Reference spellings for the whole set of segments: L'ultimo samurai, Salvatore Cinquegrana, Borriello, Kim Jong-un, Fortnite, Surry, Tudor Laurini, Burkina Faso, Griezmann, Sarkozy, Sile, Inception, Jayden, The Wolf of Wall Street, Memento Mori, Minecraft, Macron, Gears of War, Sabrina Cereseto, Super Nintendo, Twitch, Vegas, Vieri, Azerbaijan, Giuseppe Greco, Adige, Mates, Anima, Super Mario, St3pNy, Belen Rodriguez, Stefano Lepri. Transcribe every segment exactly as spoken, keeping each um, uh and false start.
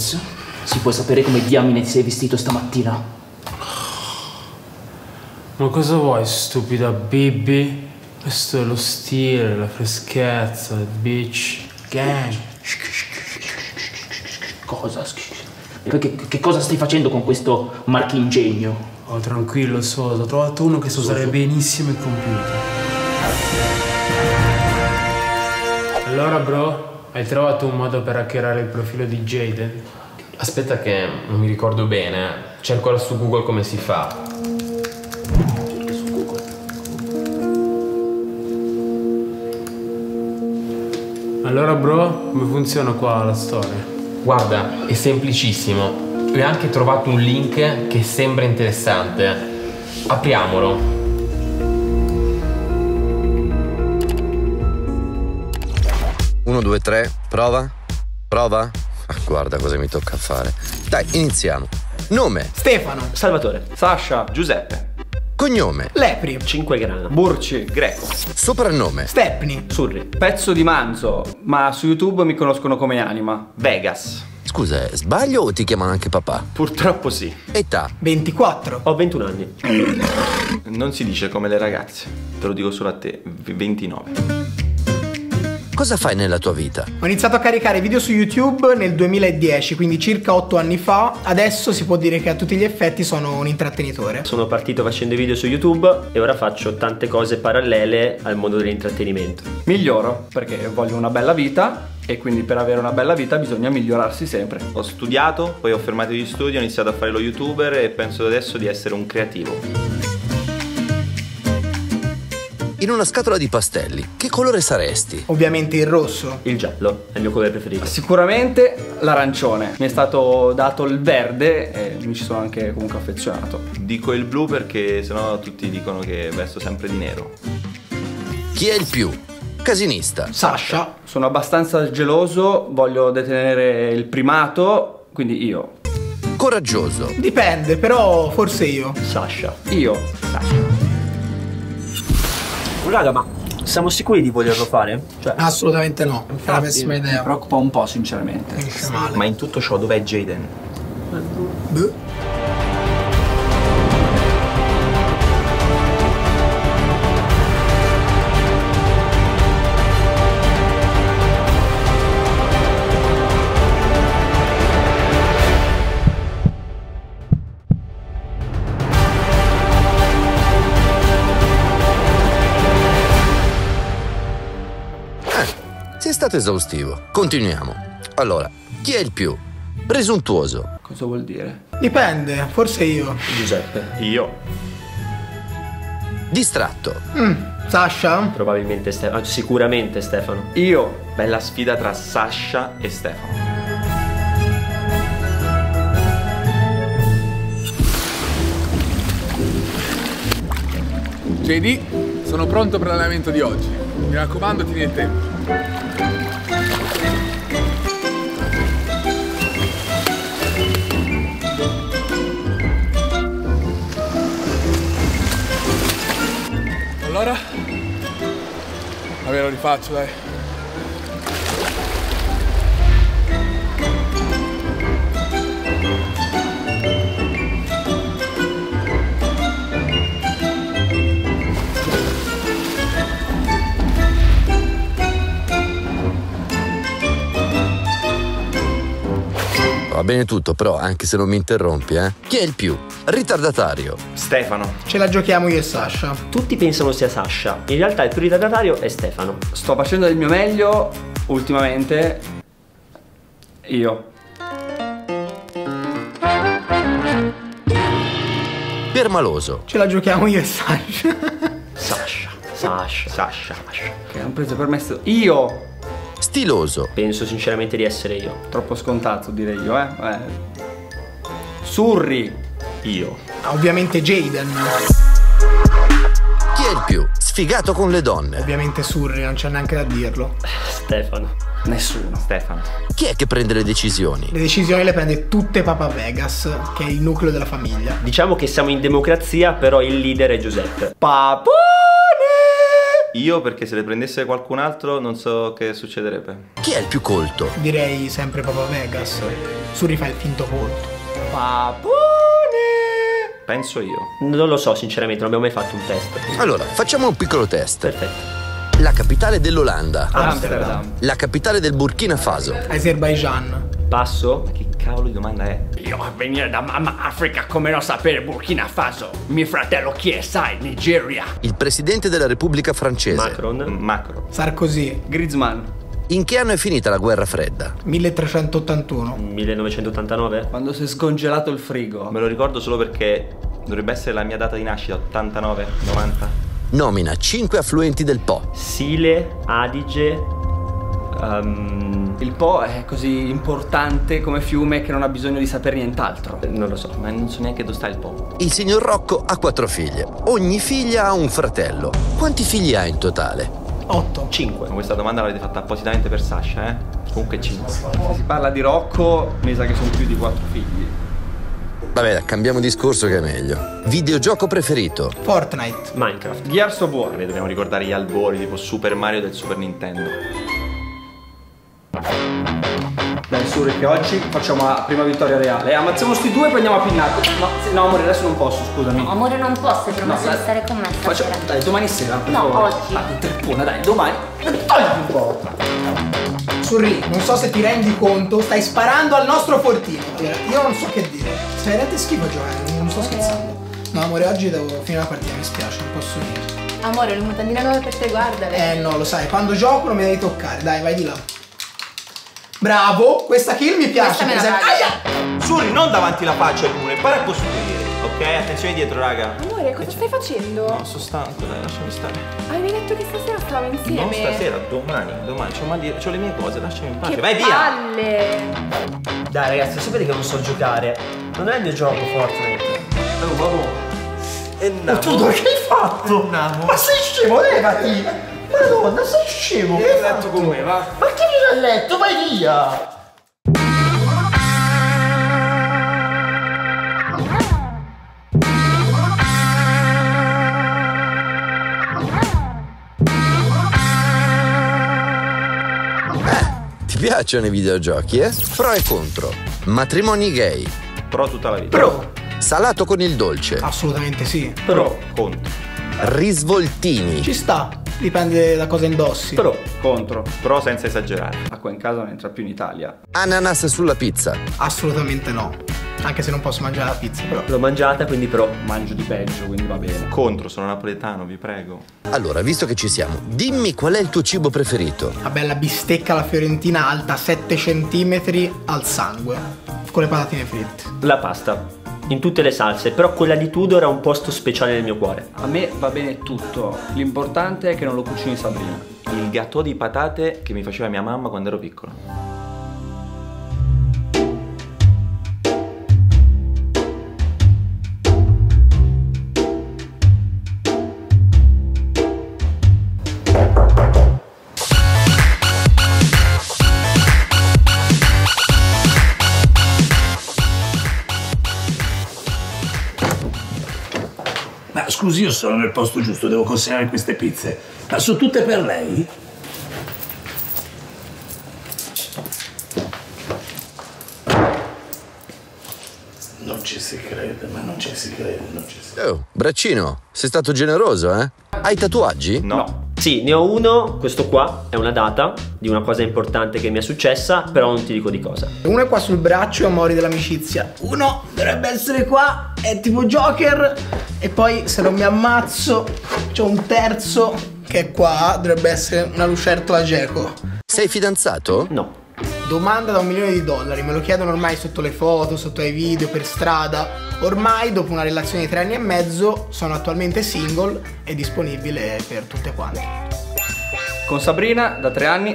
Mates, si può sapere come diamine ti sei vestito stamattina? Ma cosa vuoi, stupida Bibi? Questo è lo stile, la freschezza, il bitch gang. Cosa? Che, che cosa stai facendo con questo marchingegno? Oh, tranquillo, Sosa, ho trovato uno che sa usare benissimo il computer. Allora, bro, hai trovato un modo per hackerare il profilo di Jayden? Aspetta che non mi ricordo bene. Cerco su Google come si fa. Cerca su Google. Allora, bro, come funziona qua la storia? Guarda, è semplicissimo. Ho anche trovato un link che sembra interessante. Apriamolo. uno, due, tre, prova? Prova? Ah, guarda cosa mi tocca fare. Dai, iniziamo. Nome: Stefano. Salvatore. Sasha. Giuseppe. Cognome: Lepri. Cinquegrana. Burci. Greco. Soprannome: Stepni. Surry. Pezzo di manzo, ma su YouTube mi conoscono come Anima. Vegas. Scusa, sbaglio o ti chiamano anche papà? Purtroppo sì. Età? ventiquattro. Ho ventuno anni. Non si dice come le ragazze, te lo dico solo a te, ventinove. Cosa fai nella tua vita? Ho iniziato a caricare video su YouTube nel duemiladieci, quindi circa otto anni fa. Adesso si può dire che a tutti gli effetti sono un intrattenitore. Sono partito facendo video su YouTube e ora faccio tante cose parallele al mondo dell'intrattenimento. Miglioro, perché voglio una bella vita. E quindi per avere una bella vita bisogna migliorarsi sempre. Ho studiato, poi ho fermato gli studi, ho iniziato a fare lo youtuber e penso adesso di essere un creativo. In una scatola di pastelli, che colore saresti? Ovviamente il rosso. Il giallo è il mio colore preferito. Sicuramente l'arancione. Mi è stato dato il verde e mi ci sono anche comunque affezionato. Dico il blu perché sennò tutti dicono che vesto sempre di nero. Chi è il più? Casinista. Sasha. Sono abbastanza geloso, voglio detenere il primato, quindi io. Coraggioso. Dipende, però forse io. Sasha. Io. Sasha. Raga, ma siamo sicuri di volerlo fare? Cioè, assolutamente no. Infatti, è una pessima idea. Mi preoccupa un po', sinceramente. Male. Ma in tutto ciò dov'è Jayden? Beh. È stato esaustivo. Continuiamo. Allora, chi è il più? Presuntuoso. Cosa vuol dire? Dipende, forse io. Giuseppe. Io. Distratto. Mm, Sasha? Probabilmente Stefano. Sicuramente Stefano. Io. Bella sfida tra Sasha e Stefano. J D, sono pronto per l'allenamento di oggi. Mi raccomando, tieni il tempo. Allora? Vabbè, lo rifaccio, dai. Va bene tutto, però, anche se non mi interrompi, eh. Chi è il più? Ritardatario. Stefano. Ce la giochiamo io e Sasha. Tutti pensano sia Sasha. In realtà il più ritardatario è Stefano. Sto facendo del mio meglio ultimamente. Io. Permaloso. Ce la giochiamo io e Sasha. Sasha. Sasha. Sasha. Sasha. Che hanno preso per me sto... Io. Stiloso. Penso sinceramente di essere io. Troppo scontato direi io, eh. eh. Surry. Io. Ovviamente Jayden. Chi è il più? Sfigato con le donne. Ovviamente Surry, non c'è neanche da dirlo. Stefano. Nessuno. Stefano. Chi è che prende le decisioni? Le decisioni le prende tutte Papa Vegas, che è il nucleo della famiglia. Diciamo che siamo in democrazia, però il leader è Giuseppe. Papone! Io, perché se le prendesse qualcun altro non so che succederebbe. Chi è il più colto? Direi sempre proprio Vegas. Surry fa il finto colto. Papone! Penso io. Non lo so sinceramente, non abbiamo mai fatto un test. Allora, facciamo un piccolo test. Perfetto. La capitale dell'Olanda. Amsterdam. La capitale del Burkina Faso. Azerbaijan. Passo? Ma che cavolo di domanda è? Io a venire da mamma Africa, come non sapere Burkina Faso? Mio fratello chi è, sai? Nigeria. Il presidente della Repubblica Francese. Macron. Macron. Sarkozy. Griezmann. In che anno è finita la guerra fredda? milletrecentottantuno. millenovecentottantanove. Quando si è scongelato il frigo. Me lo ricordo solo perché dovrebbe essere la mia data di nascita, ottantanove novanta. Nomina cinque affluenti del Po. Sile, Adige, um... il Po è così importante come fiume che non ha bisogno di sapere nient'altro. Non lo so, ma non so neanche dove sta il Po. Il signor Rocco ha quattro figlie. Ogni figlia ha un fratello. Quanti figli ha in totale? otto. cinque. Questa domanda l'avete fatta appositamente per Sasha, eh? Comunque cinque. Se si parla di Rocco, mi sa che sono più di quattro figli. Vabbè, cambiamo discorso che è meglio. Videogioco preferito? Fortnite. Minecraft. Gears of War. Dobbiamo ricordare gli albori tipo Super Mario del Super Nintendo. Dai Surry, che oggi facciamo la prima vittoria reale. Ammazziamo sti due e poi andiamo a pinnato. No, no amore, adesso non posso, scusami. No, amore, non posso, hai promesso no, di stare con me stasera. Faccio, dai, domani sera. Per no, favore. Oggi. Dai, interpona, dai, domani. Togli un po'. Surry, non so se ti rendi conto, stai sparando al nostro fortino. Io non so che dire. Stai veramente schifo, Giovanni, non sto scherzando. No, amore, oggi devo finire la partita, mi spiace, non posso dire. Amore, le mutandine nuove per te, guardale. Eh no, lo sai, quando gioco non mi devi toccare. Dai, vai di là. Bravo, questa kill mi piace. Surry, non davanti la faccia al muro, impara a costruire. Ok, attenzione dietro, raga. Amore, cosa stai facendo? No, sono stanco, dai, lasciami stare. Avevi detto che stasera stavamo insieme. Non stasera, domani, domani, c'ho mal di... c'ho le mie cose, lasciami in pace. Che vai palle. Via! Dai ragazzi, sapete che non so giocare. Non è il mio gioco Fortnite. Oh, vabbè. E no. Ma tu che hai fatto? Namo. Ma sei scemo, levati! Madonna, sei scemo! Che hai letto con me, va? Ma che viene a letto? Vai via! Mi piacciono i videogiochi, eh? Pro e contro. Matrimoni gay. Pro tutta la vita. Pro. Salato con il dolce. Assolutamente sì. Pro. Contro. Risvoltini. Ci sta. Dipende da cosa indossi. Pro. Contro. Pro senza esagerare. Acqua in casa non entra più in Italia. Ananas sulla pizza. Assolutamente no. Anche se non posso mangiare la pizza, però. L'ho mangiata, quindi però mangio di peggio, quindi va bene. Contro, sono napoletano, vi prego. Allora, visto che ci siamo, dimmi qual è il tuo cibo preferito? La bella bistecca alla fiorentina alta sette centimetri al sangue, con le patatine fritte. La pasta, in tutte le salse, però quella di Tudor ha un posto speciale nel mio cuore. A me va bene tutto, l'importante è che non lo cucini Sabrina. Il gâteau di patate che mi faceva mia mamma quando ero piccolo. Scusi, io sono nel posto giusto, devo consegnare queste pizze. Ma sono tutte per lei? Non ci si crede, ma non ci si crede, non ci si crede. Oh, braccino, sei stato generoso, eh? Hai tatuaggi? No. no. Sì, ne ho uno, questo qua, è una data di una cosa importante che mi è successa, però non ti dico di cosa. Uno è qua sul braccio, è Mori dell'amicizia. Uno dovrebbe essere qua, è tipo Joker. E poi se non mi ammazzo, c'ho un terzo che è qua, dovrebbe essere una lucertola geco. Sei fidanzato? No. Domanda da un milione di dollari, me lo chiedono ormai sotto le foto, sotto ai video, per strada. Ormai dopo una relazione di tre anni e mezzo sono attualmente single e disponibile per tutte quante. Con Sabrina da tre anni,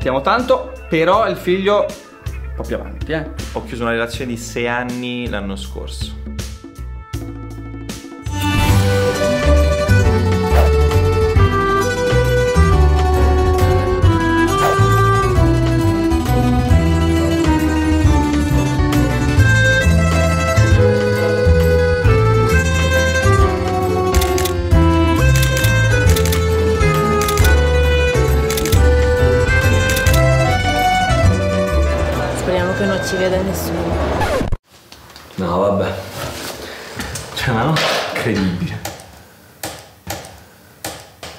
ti amo tanto, però il figlio un po' più avanti, eh. Ho chiuso una relazione di sei anni l'anno scorso. No, vabbè. Cioè, ma no? Incredibile.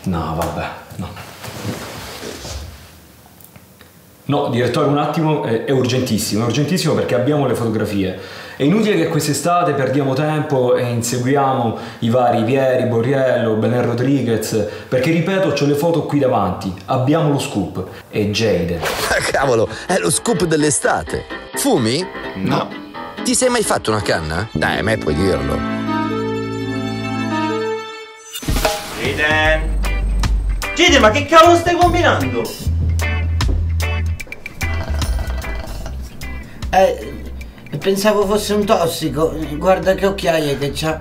No, vabbè, no. No, direttore, un attimo, è, è urgentissimo, è urgentissimo perché abbiamo le fotografie. È inutile che quest'estate perdiamo tempo e inseguiamo i vari Vieri, Borriello, Belen Rodriguez, perché ripeto, ho le foto qui davanti, abbiamo lo scoop. E Jayden. Ma cavolo, è lo scoop dell'estate. Fumi? No. Ti sei mai fatto una canna? Dai, a me puoi dirlo. Jayden! Jayden, ma che cavolo stai combinando? Eh... Pensavo fosse un tossico, guarda che occhiaie che c'ha.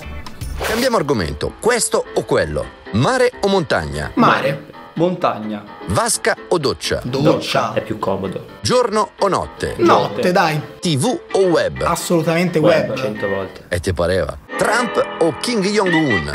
Cambiamo argomento, questo o quello? Mare o montagna? Mare. Montagna. Vasca o doccia? Doccia. Doccia. È più comodo. Giorno o notte? Notte, notte dai. T V o web? Assolutamente web. web. Cento volte. E te pareva? Trump o Kim Jong-un?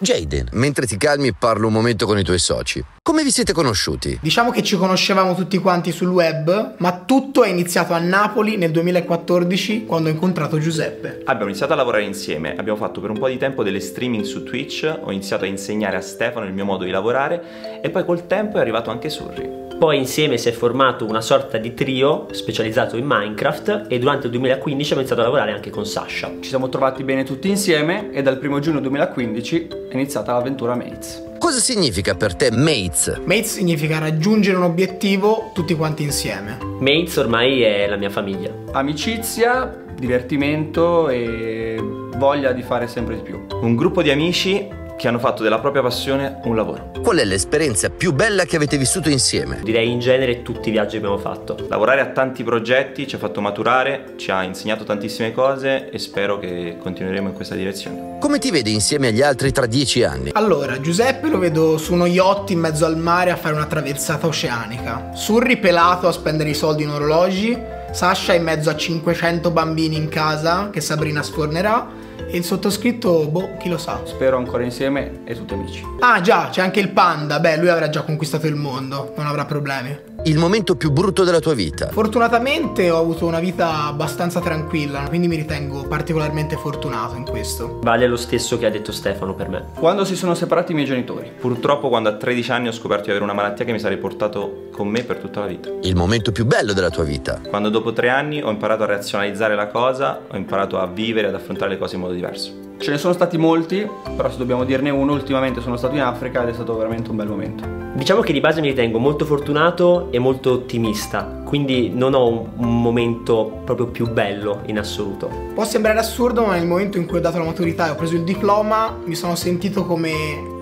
Jayden, mentre ti calmi parlo un momento con i tuoi soci. Come vi siete conosciuti? Diciamo che ci conoscevamo tutti quanti sul web, ma tutto è iniziato a Napoli nel duemilaquattordici quando ho incontrato Giuseppe. Abbiamo iniziato a lavorare insieme, abbiamo fatto per un po' di tempo delle streaming su Twitch, ho iniziato a insegnare a Stefano il mio modo di lavorare e poi col tempo è arrivato anche Surry. Poi insieme si è formato una sorta di trio specializzato in Minecraft e durante il duemilaquindici abbiamo iniziato a lavorare anche con Sasha. Ci siamo trovati bene tutti insieme e dal primo giugno duemilaquindici è iniziata l'avventura Mates. Cosa significa per te Mates? Mates significa raggiungere un obiettivo tutti quanti insieme. Mates ormai è la mia famiglia. Amicizia, divertimento e voglia di fare sempre di più. Un gruppo di amici che hanno fatto della propria passione un lavoro. Qual è l'esperienza più bella che avete vissuto insieme? Direi in genere tutti i viaggi che abbiamo fatto. Lavorare a tanti progetti ci ha fatto maturare, ci ha insegnato tantissime cose e spero che continueremo in questa direzione. Come ti vedi insieme agli altri tra dieci anni? Allora, Giuseppe lo vedo su uno yacht in mezzo al mare a fare una traversata oceanica. Surry pelato a spendere i soldi in orologi, Sasha in mezzo a cinquecento bambini in casa che Sabrina sfornerà. E il sottoscritto, boh, chi lo sa. Spero ancora insieme e tutti amici. Ah già, c'è anche il panda. Beh, lui avrà già conquistato il mondo, non avrà problemi. Il momento più brutto della tua vita? Fortunatamente ho avuto una vita abbastanza tranquilla, quindi mi ritengo particolarmente fortunato in questo. Vale lo stesso che ha detto Stefano per me. Quando si sono separati i miei genitori. Purtroppo quando a tredici anni ho scoperto di avere una malattia che mi sarei portato con me per tutta la vita. Il momento più bello della tua vita? Quando dopo tre anni ho imparato a razionalizzare la cosa, ho imparato a vivere, ad affrontare le cose in modo diverso. Ce ne sono stati molti, però se dobbiamo dirne uno, ultimamente sono stato in Africa ed è stato veramente un bel momento. Diciamo che di base mi ritengo molto fortunato e molto ottimista, quindi non ho un momento proprio più bello in assoluto. Può sembrare assurdo, ma nel momento in cui ho dato la maturità e ho preso il diploma, mi sono sentito come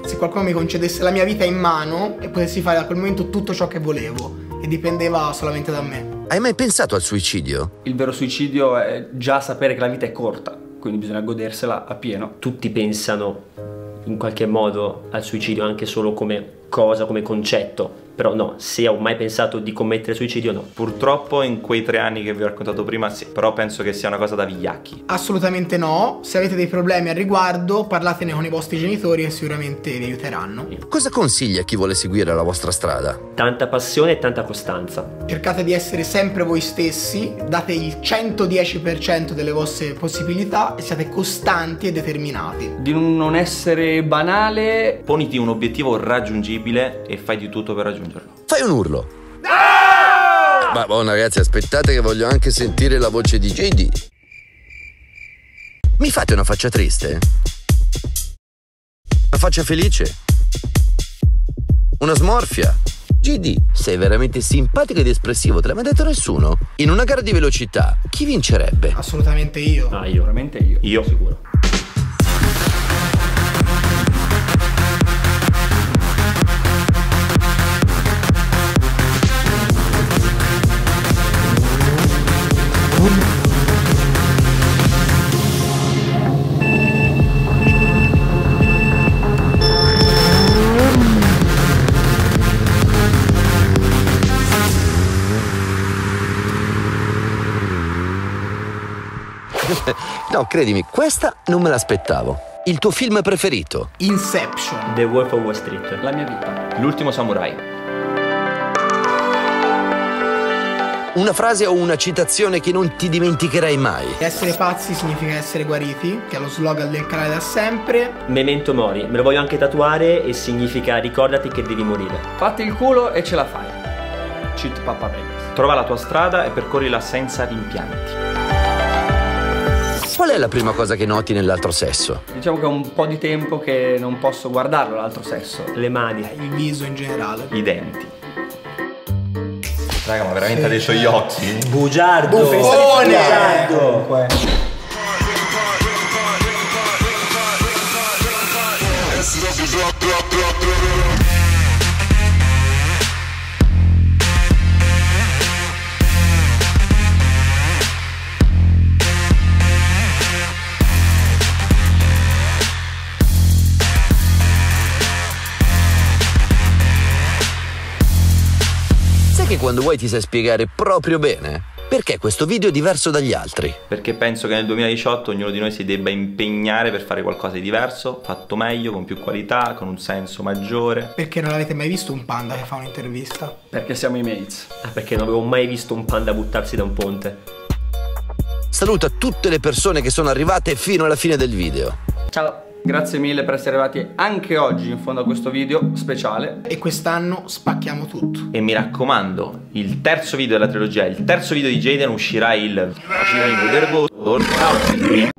se qualcuno mi concedesse la mia vita in mano e potessi fare da quel momento tutto ciò che volevo e dipendeva solamente da me. Hai mai pensato al suicidio? Il vero suicidio è già sapere che la vita è corta. Quindi bisogna godersela a pieno. Tutti pensano in qualche modo al suicidio anche solo come cosa, come concetto, però no, se ho mai pensato di commettere suicidio no. Purtroppo in quei tre anni che vi ho raccontato prima sì, però penso che sia una cosa da vigliacchi. Assolutamente no, se avete dei problemi al riguardo parlatene con i vostri genitori e sicuramente vi aiuteranno. Cosa consiglia a chi vuole seguire la vostra strada? Tanta passione e tanta costanza. Cercate di essere sempre voi stessi, date il cento dieci per cento delle vostre possibilità e siate costanti e determinati. Di non essere banale, poniti un obiettivo raggiungibile e fai di tutto per raggiungerlo. Fai un urlo. Ah! Ma buona ragazzi, aspettate che voglio anche sentire la voce di J D. Mi fate una faccia triste? Una faccia felice? Una smorfia? J D, sei veramente simpatico ed espressivo, te l'ha mai detto nessuno? In una gara di velocità, chi vincerebbe? Assolutamente io. Ah, io. Veramente io. Io sicuro. No, credimi, questa non me l'aspettavo. Il tuo film preferito? Inception. The Wolf of Wall Street. La mia vita. L'ultimo samurai. Una frase o una citazione che non ti dimenticherai mai. Essere pazzi significa essere guariti, che è lo slogan del canale da sempre. Memento Mori, me lo voglio anche tatuare e significa ricordati che devi morire. Fatti il culo e ce la fai. Cheat Papa Vegas. Trova la tua strada e percorrila senza rimpianti. Qual è la prima cosa che noti nell'altro sesso? Diciamo che è un po' di tempo che non posso guardarlo l'altro sesso. Le mani. Il viso in generale. I denti. Raga, ma veramente sì, adesso gli occhi? Bugiardo! Buffone! Bugiardo! Che quando vuoi ti sai spiegare proprio bene perché questo video è diverso dagli altri. Perché penso che nel duemiladiciotto ognuno di noi si debba impegnare per fare qualcosa di diverso, fatto meglio, con più qualità, con un senso maggiore. Perché non avete mai visto un panda che fa un'intervista? Perché siamo i Mates. Ah, perché non avevo mai visto un panda buttarsi da un ponte. Saluta tutte le persone che sono arrivate fino alla fine del video. Ciao. Grazie mille per essere arrivati anche oggi in fondo a questo video speciale. E quest'anno spacchiamo tutto. E mi raccomando, il terzo video della trilogia, il terzo video di Jayden uscirà il...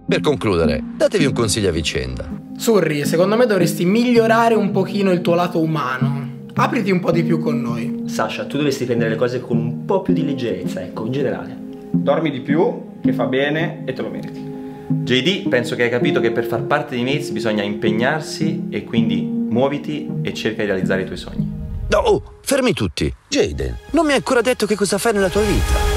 Per concludere, datevi un consiglio a vicenda. Surry, secondo me dovresti migliorare un pochino il tuo lato umano. Apriti un po' di più con noi. Sasha, tu dovresti prendere le cose con un po' più di leggerezza, ecco, in generale. Dormi di più, che fa bene e te lo meriti. J D, penso che hai capito che per far parte di Mates bisogna impegnarsi e quindi muoviti e cerca di realizzare i tuoi sogni. No, oh, fermi tutti. Jayden, non mi hai ancora detto che cosa fai nella tua vita.